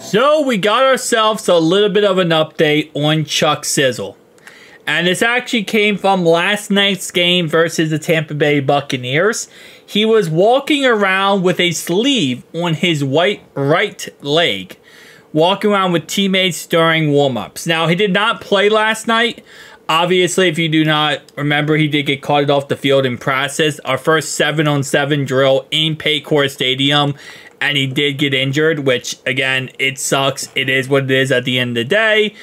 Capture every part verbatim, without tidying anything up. So we got ourselves a little bit of an update on Chuck Sizzle. And this actually came from last night's game versus the Tampa Bay Buccaneers. He was walking around with a sleeve on his white right leg, walking around with teammates during warm-ups. Now, he did not play last night. Obviously, if you do not remember, he did get carted off the field in practice. Our first seven on seven drill in Paycor Stadium, and he did get injured, which, again, it sucks. It is what it is at the end of the day.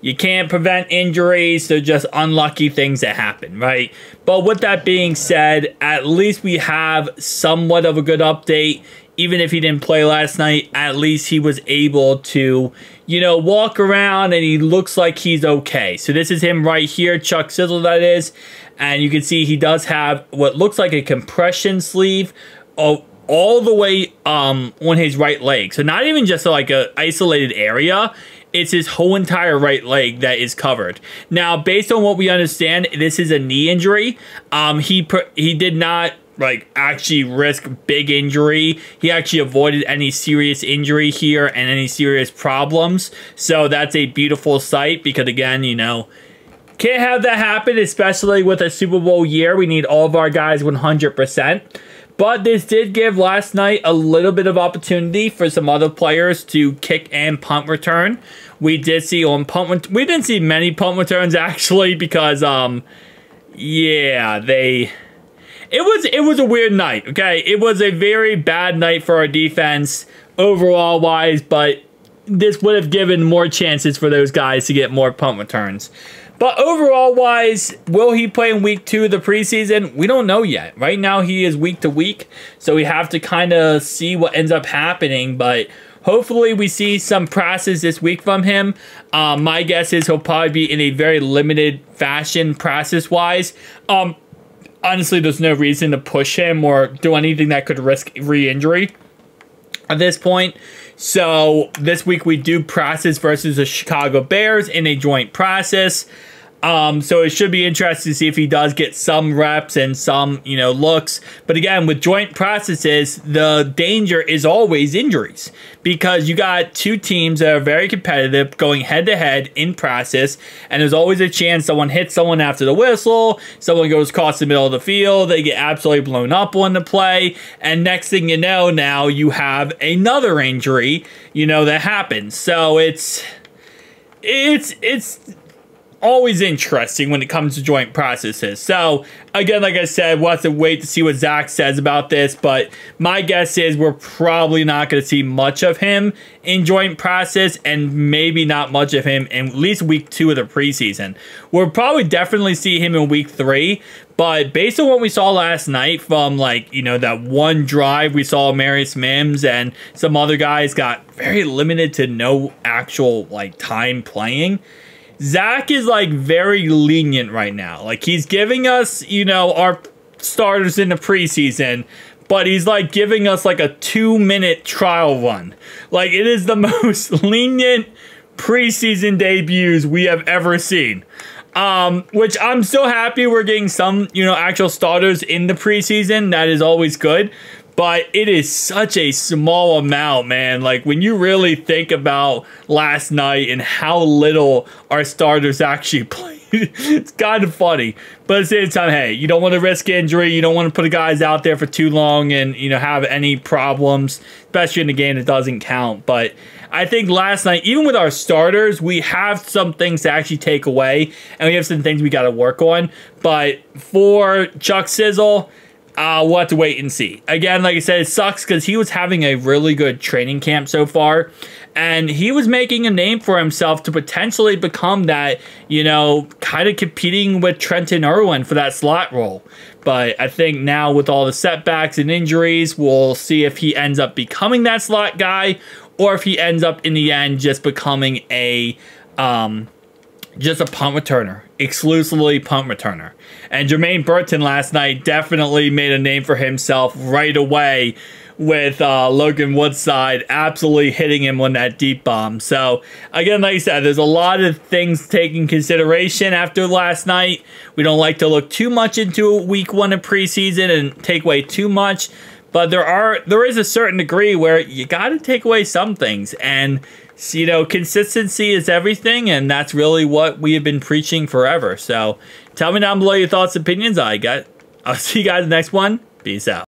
You can't prevent injuries, so just unlucky things that happen, right? But with that being said, at least we have somewhat of a good update. Even if he didn't play last night, at least he was able to, you know, walk around and he looks like he's okay. So this is him right here, Chuck Sizzle, that is. And you can see he does have what looks like a compression sleeve all, all the way um, on his right leg. So not even just like an isolated area. It's his whole entire right leg that is covered. Now, based on what we understand, this is a knee injury. Um, he pr he did not like actually risk big injury. He actually avoided any serious injury here and any serious problems. So that's a beautiful sight because, again, you know, can't have that happen, especially with a Super Bowl year. We need all of our guys one hundred percent. But this did give last night a little bit of opportunity for some other players to kick and punt return. We did see on punt, we didn't see many punt returns actually because, um, yeah, they, it was, it was a weird night. Okay. It was a very bad night for our defense overall wise, but this would have given more chances for those guys to get more punt returns. But overall wise, will he play in week two of the preseason? We don't know yet. Right now he is week to week, so we have to kind of see what ends up happening. But hopefully we see some practices this week from him. Um, my guess is he'll probably be in a very limited fashion practice-wise. Um, honestly, there's no reason to push him or do anything that could risk re-injury at this point. So this week we do practice versus the Chicago Bears in a joint practice. Um, so it should be interesting to see if he does get some reps and some, you know, looks. But again, with joint practices, the danger is always injuries because you got two teams that are very competitive going head to head in practice. And there's always a chance someone hits someone after the whistle. Someone goes across the middle of the field. They get absolutely blown up on the play. And next thing you know, now you have another injury, you know, that happens. So it's, it's, it's, always interesting when it comes to joint practices. So again, like I said, we'll have to wait to see what Zach says about this, but my guess is we're probably not going to see much of him in joint practice and maybe not much of him in at least week two of the preseason. We'll probably definitely see him in week three, but based on what we saw last night from like, you know, that one drive we saw Marius Mims and some other guys got very limited to no actual like time playing. Zach is, like, very lenient right now. Like, he's giving us, you know, our starters in the preseason, but he's, like, giving us, like, a two minute trial run. Like, it is the most lenient preseason debuts we have ever seen. Um, which I'm so happy we're getting some, you know, actual starters in the preseason. That is always good. But it is such a small amount, man. Like, when you really think about last night and how little our starters actually played, it's kind of funny. But at the same time, hey, you don't want to risk injury. You don't want to put the guys out there for too long and, you know, have any problems, especially in a game that doesn't count. But I think last night, even with our starters, we have some things to actually take away. And we have some things we got to work on. But for Chuck Sizzle, Uh, we'll have to wait and see. Again, like I said, it sucks because he was having a really good training camp so far. And he was making a name for himself to potentially become that, you know, kind of competing with Trenton Irwin for that slot role. But I think now with all the setbacks and injuries, we'll see if he ends up becoming that slot guy or if he ends up in the end just becoming a... Um, just a punt returner, exclusively punt returner. And Jermaine Burton last night definitely made a name for himself right away with uh, Logan Woodside absolutely hitting him on that deep bomb. So, again, like I said, there's a lot of things taking consideration after last night. We don't like to look too much into week one of preseason and take away too much. But there are there is a certain degree where you got to take away some things, and you know, consistency is everything, and that's really what we have been preaching forever. So tell me down below your thoughts and opinions. I got I'll see you guys in the next one. Peace out.